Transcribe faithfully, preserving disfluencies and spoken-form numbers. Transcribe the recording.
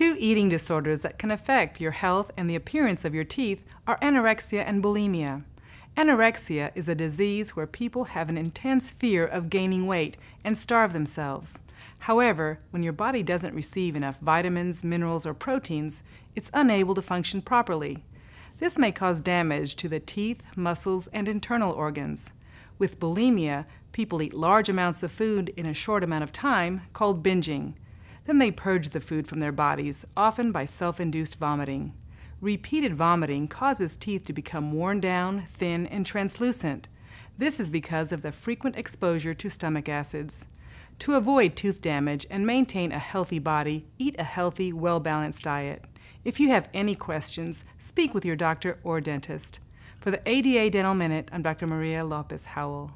Two eating disorders that can affect your health and the appearance of your teeth are anorexia and bulimia. Anorexia is a disease where people have an intense fear of gaining weight and starve themselves. However, when your body doesn't receive enough vitamins, minerals, or proteins, it's unable to function properly. This may cause damage to the teeth, muscles, and internal organs. With bulimia, people eat large amounts of food in a short amount of time, called binging. Then they purge the food from their bodies, often by self-induced vomiting. Repeated vomiting causes teeth to become worn down, thin, and translucent. This is because of the frequent exposure to stomach acids. To avoid tooth damage and maintain a healthy body, eat a healthy, well-balanced diet. If you have any questions, speak with your doctor or dentist. For the A D A Dental Minute, I'm Doctor Maria Lopez Howell.